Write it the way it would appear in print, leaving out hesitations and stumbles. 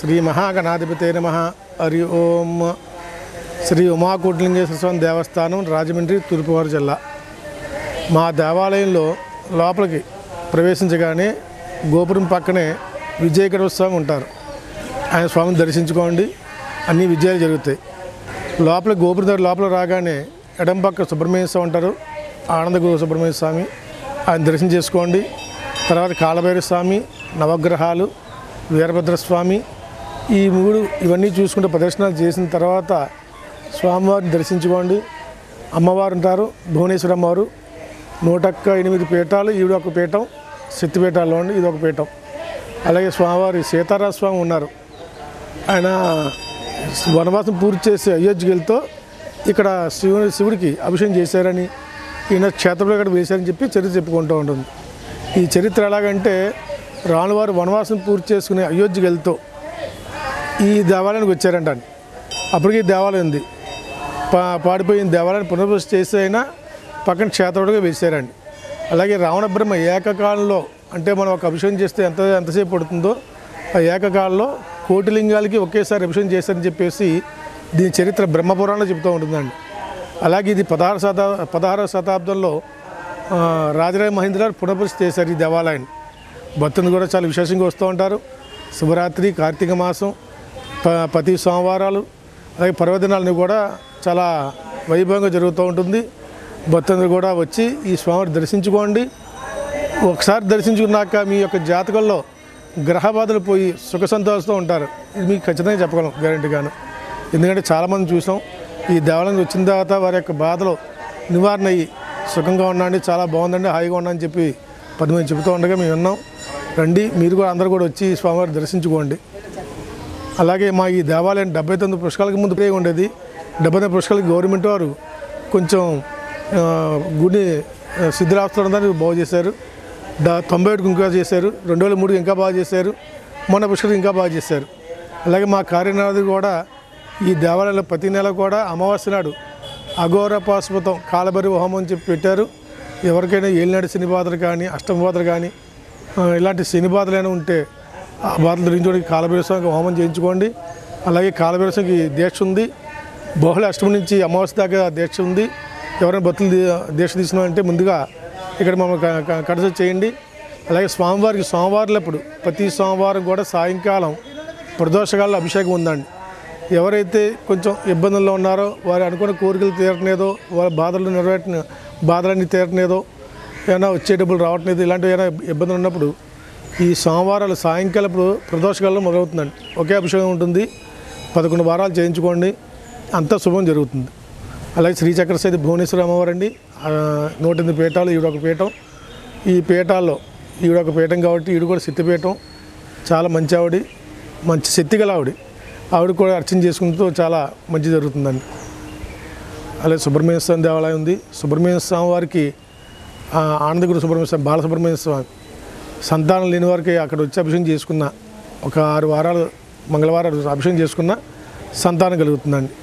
श्री महागणाधिपते नमः। हरि ओम। श्री उमा कोटिलिंगेश्वर स्वामी देवस्थानम राजमंడ్రి తూర్పుగోదావరి జిల్లా। మా దేవాలయంలో లోపలికి ప్రవేశించగానే గోపురం పక్కనే విజయకర స్వామి ఉంటారు। ఆయన స్వామిని దర్శించుకోండి, అన్ని విజయాలు జరుగుతాయి। లోపల గోపురం దగ్గర లోపల రాగానే ఎడం పక్క సుబ్రహ్మణ్య స్వామి ఉంటారు, ఆనందగురు సుబ్రహ్మణ్య స్వామి, ఆయన దర్శనం చేసుకోండి। తర్వాత కాళభైరవ స్వామి, నవగ్రహాలు, వీరభద్ర స్వామి, ఈ మూడు ఇవన్నీ చూసుకుంటే ప్రదర్శనలు చేసిన తర్వాత స్వామివారిని దర్శించుకోండి। అమ్మవారు ఉంటారు భువనేశ్వర అమ్మవారు, 108 పీఠాలు, ఈవిడ ఒక పీఠం, శక్తిపీఠాల్లో ఉండి ఇది ఒక పీఠం। అలాగే స్వామివారి సీతారామ స్వామి ఉన్నారు, ఆయన వనవాసం పూర్తి చేసి అయోధ్యకెళ్తూ ఇక్కడ శివుడికి అభిషేకం చేశారని, ఈయన క్షేత్రంలో ఇక్కడ వేశారని చెప్పి చరిత్ర చెప్పుకుంటూ ఉంటుంది। ఈ చరిత్ర ఎలాగంటే రాణువారు వనవాసం పూర్తి చేసుకుని అయోధ్యకెళ్తూ ఈ దేవాలయానికి వచ్చారంట। అప్పటికి దేవాలయం ఉంది, పాడిపోయిన దేవాలయాన్ని పునర్వృష్టి చేసి అయినా పక్కన క్షేత్రంగా వేశారండి। అలాగే రావణ బ్రహ్మ ఏకకాలంలో, అంటే మనం ఒక అభిషేకం చేస్తే ఎంతసేపు పడుతుందో ఆ ఏకకాలంలో 1 కోటి లింగాలకి ఒకేసారి అభిషేకం చేశారని చెప్పేసి దీని చరిత్ర బ్రహ్మపురాణంలో చెబుతూ ఉంటుందండి। అలాగే ఇది 16వ శతాబ్దంలో రాజరాజ మహేంద్ర గారు పునర్వృష్టి చేశారు ఈ దేవాలయాన్ని। భక్తులు కూడా చాలా విశేషంగా వస్తూ ఉంటారు। శివరాత్రి, కార్తీక మాసం, ప్రతి సోమవారాలు, అలాగే పర్వదినాలను కూడా చాలా వైభవంగా జరుగుతూ ఉంటుంది। భక్తులు కూడా వచ్చి ఈ స్వామిని దర్శించుకోండి। ఒకసారి దర్శించుకున్నాక మీ యొక్క జాతకంలో గ్రహ బాధలు పోయి సుఖ సంతోషంతో ఉంటారు, ఇది మీకు ఖచ్చితంగా చెప్పగలం గ్యారెంటీగాను। ఎందుకంటే చాలామంది చూసాం ఈ దేవాలయం వచ్చిన తర్వాత వారి యొక్క బాధలు నివారణ అయ్యి సుఖంగా ఉండండి, చాలా బాగుందండి, హాయిగా ఉండని చెప్పి 10 మంది చెబుతూ ఉండగా మేము విన్నాం। రండి మీరు కూడా, అందరూ కూడా వచ్చి స్వామివారిని దర్శించుకోండి। అలాగే మా ఈ దేవాలయం 79 పుష్కలకి ముందు ఫ్రీగా ఉండేది। 70 పుష్కలకి గవర్నమెంట్ వారు కొంచెం గుడి శిథిలావస్థలని బాగు చేశారు, 98కు ఇంకా చేశారు, 2003 ఇంకా బాగా చేశారు, మొన్న పుష్కలకి ఇంకా బాగా చేశారు। అలాగే మా కార్యనాథుడు కూడా ఈ దేవాలయంలో ప్రతి నెల కూడా అమావాస్య నాడు అఘోర పాశుపతం కాలభైరవ హోమం అని చెప్పి పెట్టారు। ఎవరికైనా ఏలినాడు శని బాధలు కానీ అష్టమ బాధలు కానీ ఇలాంటి శని బాధలైనా ఉంటే ఆ బాధలు తొలగించుకోవడానికి కాలభైరవస్వామికి హోమం చేయించుకోండి। అలాగే కాలభైరవస్వామికి దీక్ష ఉంది, బహుళ అష్టమి నుంచి అమావాస్య దాకా దీక్ష ఉంది। ఎవరైనా భక్తులు దీక్ష తీసుకున్నారంటే ముందుగా ఇక్కడ మమ్మల్ని కన్సల్ట్ చేయండి। అలాగే స్వామివారికి సోమవారాలప్పుడు ప్రతి సోమవారం కూడా సాయంకాలం ప్రదోషకాల అభిషేకం ఉందండి। ఎవరైతే కొంచెం ఇబ్బందుల్లో ఉన్నారో, వారు అనుకున్న కోరికలు తీరట్లేదో, వారి బాధలు బాధలన్నీ తీరట్లేదో, ఏమైనా వచ్చే డబ్బులు రావట్లేదు, ఇలాంటివి ఏమైనా ఇబ్బందులు ఉన్నప్పుడు ఈ సోమవారాలు సాయంకాలం ప్రదోషకాలంలో మొదలవుతుందండి। ఒకే అభిషేకం ఉంటుంది, 11 వారాలు చేయించుకోండి, అంతా శుభం జరుగుతుంది। అలాగే శ్రీచక్రసేది భువనేశ్వర అమ్మవారు అండి, 108 పీఠాలు, ఈవిడొక పీఠం, ఈ పీఠాల్లో ఈవిడొక పీఠం కాబట్టి ఈవిడ కూడా శక్తిపీఠం, చాలా మంచి ఆవిడ, మంచి శక్తి గల ఆవిడ, ఆవిడ కూడా అర్చన చేసుకుంటూ చాలా మంచి జరుగుతుందండి। అలాగే సుబ్రహ్మణ్య స్వామి దేవాలయం ఉంది, సుబ్రహ్మణ్య స్వామి వారికి ఆనందగురు సుబ్రహ్మణ్య స్వామి, బాలసుబ్రహ్మణ్య స్వామి, సంతానం లేని వారికి అక్కడ వచ్చి అభిషేకం చేసుకున్న ఒక 6 వారాలు మంగళవారం అభిషేకం చేసుకున్న సంతానం కలుగుతుందండి।